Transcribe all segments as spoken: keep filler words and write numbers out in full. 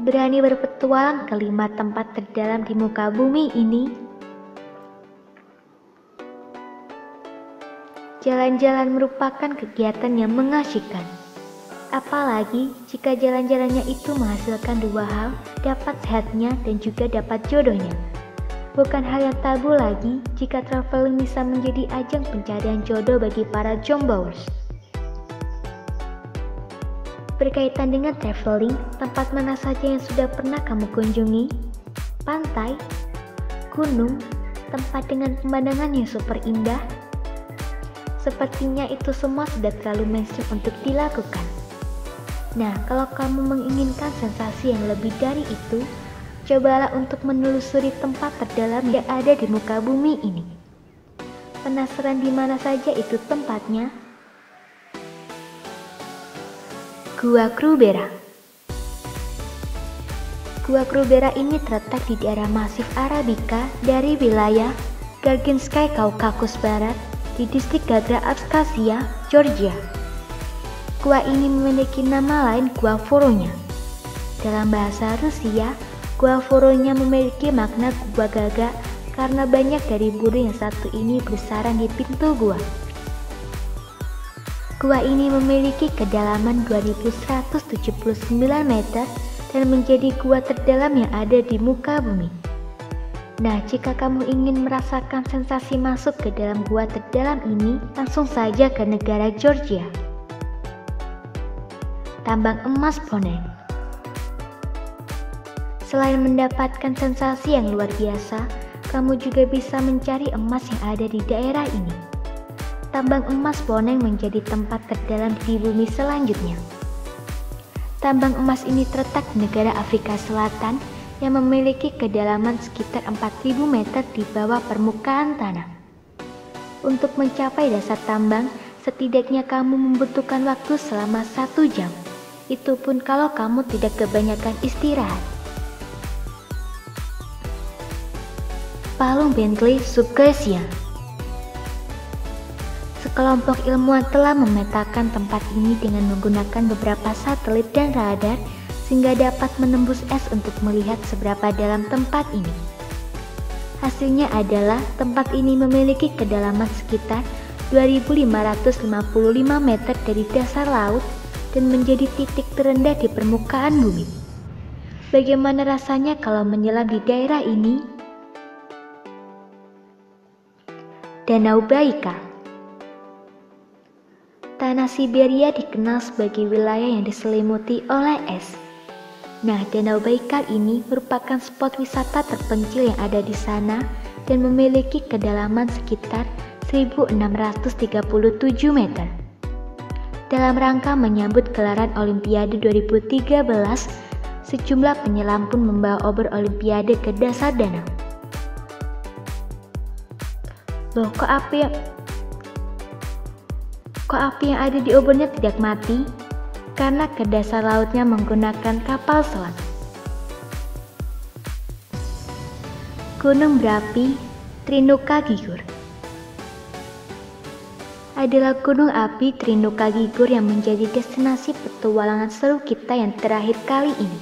Berani berpetualang ke lima tempat terdalam di muka bumi ini. Jalan-jalan merupakan kegiatan yang mengasyikan. Apalagi jika jalan-jalannya itu menghasilkan dua hal, dapat sehatnya dan juga dapat jodohnya. Bukan hal yang tabu lagi jika traveling bisa menjadi ajang pencarian jodoh bagi para jombloers. Berkaitan dengan traveling, tempat mana saja yang sudah pernah kamu kunjungi? Pantai, gunung, tempat dengan pemandangan yang super indah? Sepertinya itu semua sudah terlalu mainstream untuk dilakukan. Nah, kalau kamu menginginkan sensasi yang lebih dari itu, cobalah untuk menelusuri tempat terdalam yang ada di muka bumi ini. Penasaran di mana saja itu tempatnya? Gua Krubera. Gua Krubera ini terletak di daerah masif Arabika dari wilayah Gorkinskaya Kaukakus Barat di distrik Gagra, Abkhazia, Georgia. Gua ini memiliki nama lain Gua Voronya. Dalam bahasa Rusia, Gua Voronya memiliki makna Gua Gaga karena banyak dari burung yang satu ini bersarang di pintu gua. Gua ini memiliki kedalaman dua ribu seratus tujuh puluh sembilan meter dan menjadi gua terdalam yang ada di muka bumi. Nah, jika kamu ingin merasakan sensasi masuk ke dalam gua terdalam ini, langsung saja ke negara Georgia. Tambang emas Bone. Selain mendapatkan sensasi yang luar biasa, kamu juga bisa mencari emas yang ada di daerah ini. Tambang emas Bone menjadi tempat terdalam di bumi selanjutnya. Tambang emas ini terletak di negara Afrika Selatan yang memiliki kedalaman sekitar empat ribu meter di bawah permukaan tanah. Untuk mencapai dasar tambang, setidaknya kamu membutuhkan waktu selama satu jam. Itu pun kalau kamu tidak kebanyakan istirahat. Palung Bentley Subglacial. Sekelompok ilmuwan telah memetakan tempat ini dengan menggunakan beberapa satelit dan radar sehingga dapat menembus es untuk melihat seberapa dalam tempat ini. Hasilnya adalah tempat ini memiliki kedalaman sekitar dua ribu lima ratus lima puluh lima meter dari dasar laut dan menjadi titik terendah di permukaan bumi. Bagaimana rasanya kalau menyelam di daerah ini? Danau Baikal. Tanah Siberia dikenal sebagai wilayah yang diselimuti oleh es. Nah, Danau Baikal ini merupakan spot wisata terpencil yang ada di sana dan memiliki kedalaman sekitar seribu enam ratus tiga puluh tujuh meter. Dalam rangka menyambut gelaran Olimpiade dua ribu tiga belas, sejumlah penyelam pun membawa obor Olimpiade ke dasar danau. Loh, kok apa ya? Kok api yang ada di obornya tidak mati? Karena ke dasar lautnya menggunakan kapal selam. Gunung berapi Þríhnúkagígur adalah gunung api Þríhnúkagígur yang menjadi destinasi petualangan seru kita yang terakhir kali ini.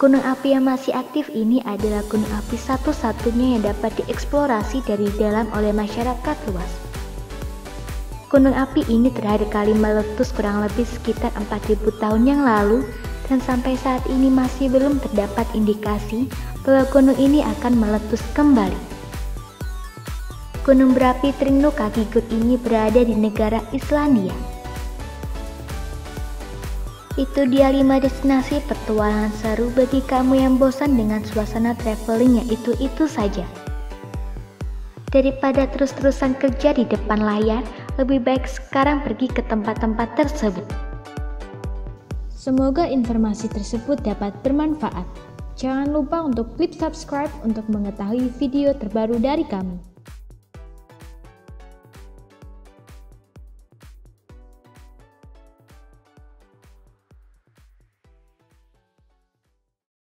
Gunung api yang masih aktif ini adalah gunung api satu-satunya yang dapat dieksplorasi dari dalam oleh masyarakat luas. Gunung api ini terakhir kali meletus kurang lebih sekitar empat ribu tahun yang lalu dan sampai saat ini masih belum terdapat indikasi bahwa gunung ini akan meletus kembali. Gunung berapi Þríhnúkagígur ini berada di negara Islandia. Itu dia lima destinasi petualangan seru bagi kamu yang bosan dengan suasana traveling yang itu-itu saja. Daripada terus-terusan kerja di depan layar, lebih baik sekarang pergi ke tempat-tempat tersebut. Semoga informasi tersebut dapat bermanfaat. Jangan lupa untuk klik subscribe untuk mengetahui video terbaru dari kami.